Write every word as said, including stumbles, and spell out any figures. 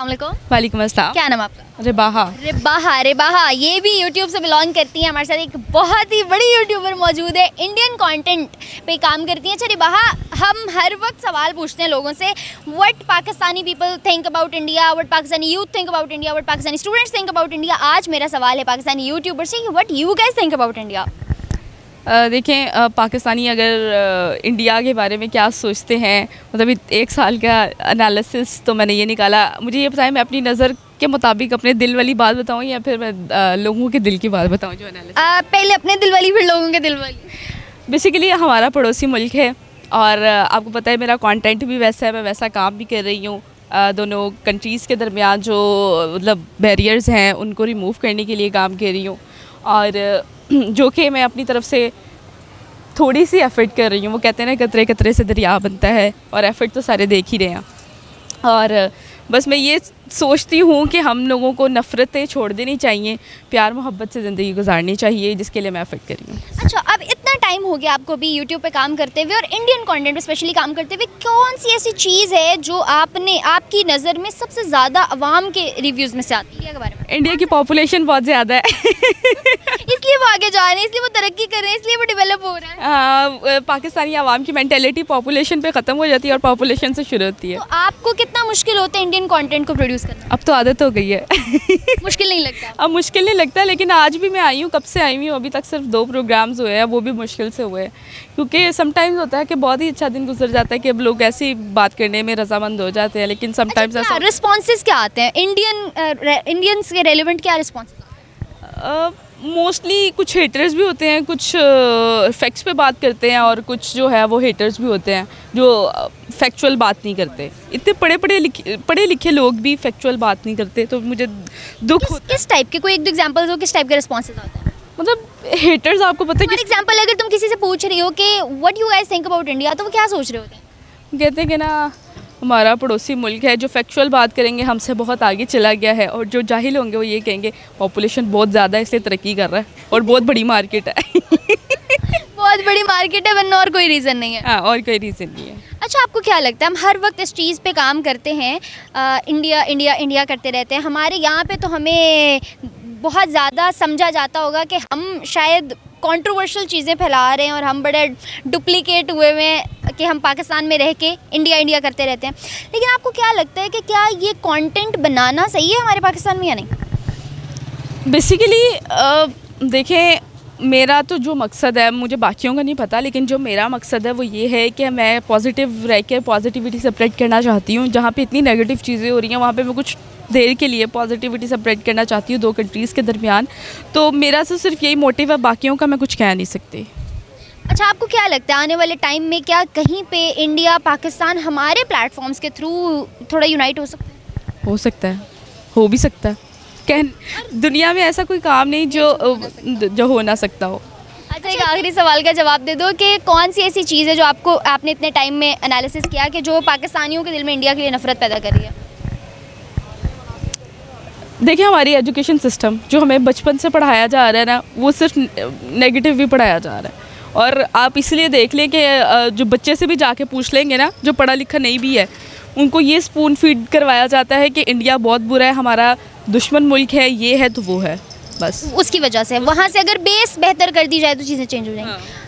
अस्सलाम वालेकुम। वालेकुम अस्सलाम। क्या नाम आपका? रिबाहा। रिबाहा रिबाहा ये भी यूट्यूब से बिलोंग करती हैं। हमारे साथ एक बहुत ही बड़ी यूट्यूबर मौजूद है, इंडियन कंटेंट पे काम करती हैं। अच्छा रिबाहा, हम हर वक्त सवाल पूछते हैं लोगों से, what Pakistani people think about India, what Pakistani youth think about India, what Pakistani students think about India. आज मेरा सवाल है पाकिस्तानी यूट्यूबर से, what you guys think about India. देखें पाकिस्तानी अगर इंडिया के बारे में क्या सोचते हैं, मतलब एक साल का एनालिसिस तो मैंने ये निकाला। मुझे ये बताएं मैं अपनी नज़र के मुताबिक अपने दिल वाली बात बताऊं या फिर मैं लोगों के दिल की बात बताऊं जो एनालिसिस। पहले अपने दिल वाली फिर लोगों के दिल वाली। बेसिकली हमारा पड़ोसी मुल्क है और आपको पता है मेरा कॉन्टेंट भी वैसा है, मैं वैसा काम भी कर रही हूँ। दोनों कंट्रीज़ के दरमियान जो मतलब बैरियर्स हैं उनको रिमूव करने के लिए काम कर रही हूँ और जो कि मैं अपनी तरफ से थोड़ी सी एफ़र्ट कर रही हूँ। वो कहते हैं ना कतरे कतरे से दरिया बनता है, और एफ़र्ट तो सारे देख ही रहे हैं। और बस मैं ये सोचती हूँ कि हम लोगों को नफ़रतें छोड़ देनी चाहिए, प्यार मोहब्बत से ज़िंदगी गुजारनी चाहिए, जिसके लिए मैं एफ़र्ट कर रही हूँ। अच्छा, अब इतना टाइम हो गया आपको भी यूट्यूब पे काम करते हुए और इंडियन कंटेंट पे स्पेशली काम करते हुए, कौन सी ऐसी चीज़ है जो आपने आपकी नज़र में सबसे ज़्यादा आवाम के रिव्यूज़ में से आती है? इंडिया की पॉपुलेशन बहुत ज़्यादा है इसलिए वो आगे जा रहे हैं, इसलिए वो तरक्की कर रहे हैं, इसलिए वो डेवलप हो रहा है। पाकिस्तानी आवाम की मैंटेलिटी पॉपुलेशन पर ख़त्म हो जाती है और पॉपुलेशन से शुरू होती है। तो आपको कितना मुश्किल होता है इंडियन कॉन्टेंट को प्रोड्यूस करना? अब तो आदत हो गई है मुश्किल नहीं लगता? अब मुश्किल नहीं लगता, लेकिन आज भी मैं आई हूँ, कब से आई हूँ, अभी तक सिर्फ दो प्रोग्राम्स हुए हैं, वो भी मुश्किल से हुए हैं। क्योंकि समटाइम्स होता है कि बहुत ही अच्छा दिन गुजर जाता है कि अब लोग ऐसी बात करने में रजामंद हो जाते हैं, लेकिन समटाइम्स ऐसा। रिस्पॉन्सेज क्या आते हैं इंडियन इंडियंस के रेलिवेंट? क्या रिस्पॉन्स? मोस्टली कुछ हेटर्स भी होते हैं, कुछ फैक्ट्स पे बात करते हैं, और कुछ जो है वो हेटर्स भी होते हैं जो फैक्चुअल बात नहीं करते। इतने पढ़े पढ़े लिखे पढ़े लिखे लोग भी फैक्चुअल बात नहीं करते, तो मुझे दुख किस, होता है। किस टाइप के कोई एक दो एग्जांपल्स हो, किस टाइप के रिस्पॉन्सेज होते हैं? मतलब हेटर्स आपको पता है कि एग्जांपल अगर तुम किसी से पूछ रही हो कि what you guys think about India, तो वो क्या सोच रहे होते हैं? कहते हैं कि ना हमारा पड़ोसी मुल्क है, जो फैक्चुअल बात करेंगे हमसे बहुत आगे चला गया है, और जो जाहिल होंगे वो ये कहेंगे पॉपुलेशन बहुत ज़्यादा है इसलिए तरक्की कर रहा है और बहुत बड़ी मार्केट है बहुत बड़ी मार्केट है, वरना और कोई रीज़न नहीं है। हाँ, और कोई रीज़न नहीं है। अच्छा, आपको क्या लगता है, हम हर वक्त इस चीज़ पे काम करते हैं, आ, इंडिया इंडिया इंडिया करते रहते हैं, हमारे यहाँ पर तो हमें बहुत ज़्यादा समझा जाता होगा कि हम शायद कंट्रोवर्शियल चीज़ें फैला रहे हैं और हम बड़े डुप्लीकेट हुए हुए हैं कि हम पाकिस्तान में रह के इंडिया इंडिया करते रहते हैं। लेकिन आपको क्या लगता है कि क्या ये कंटेंट बनाना सही है हमारे पाकिस्तान में या नहीं? बेसिकली देखें, मेरा तो जो मकसद है, मुझे बाकियों का नहीं पता, लेकिन जो मेरा मकसद है वो ये है कि मैं पॉजिटिव रह के पॉजिटिविटी स्प्रेड करना चाहती हूँ। जहाँ पे इतनी नेगेटिव चीज़ें हो रही हैं वहाँ पे मैं कुछ देर के लिए पॉजिटिविटी स्प्रेड करना चाहती हूँ दो कंट्रीज़ के दरमियान। तो मेरा तो सिर्फ यही मोटिव है, बाकियों का मैं कुछ कह नहीं सकती। अच्छा, आपको क्या लगता है आने वाले टाइम में क्या कहीं पे इंडिया पाकिस्तान हमारे प्लेटफॉर्म्स के थ्रू थोड़ा यूनाइट हो सकता है? हो सकता है, हो भी सकता है। कह दुनिया में ऐसा कोई काम नहीं जो जो हो ना सकता हो। अच्छा, एक आखिरी सवाल का जवाब दे दो कि कौन सी ऐसी चीज़ है जो आपको आपने इतने टाइम में एनालिसिस किया कि जो पाकिस्तानियों के दिल में इंडिया के लिए नफरत पैदा कर रही है? देखिए, हमारी एजुकेशन सिस्टम जो हमें बचपन से पढ़ाया जा रहा है ना, वो सिर्फ नेगेटिव भी पढ़ाया जा रहा है। और आप इसलिए देख लें कि जो बच्चे से भी जाके पूछ लेंगे ना, जो पढ़ा लिखा नहीं भी है, उनको ये स्पून फीड करवाया जाता है कि इंडिया बहुत बुरा है, हमारा दुश्मन मुल्क है, ये है तो वो है, बस उसकी वजह से। वहाँ से अगर बेस बेहतर कर दी जाए तो चीज़ें चेंज हो जाएंगी। हाँ।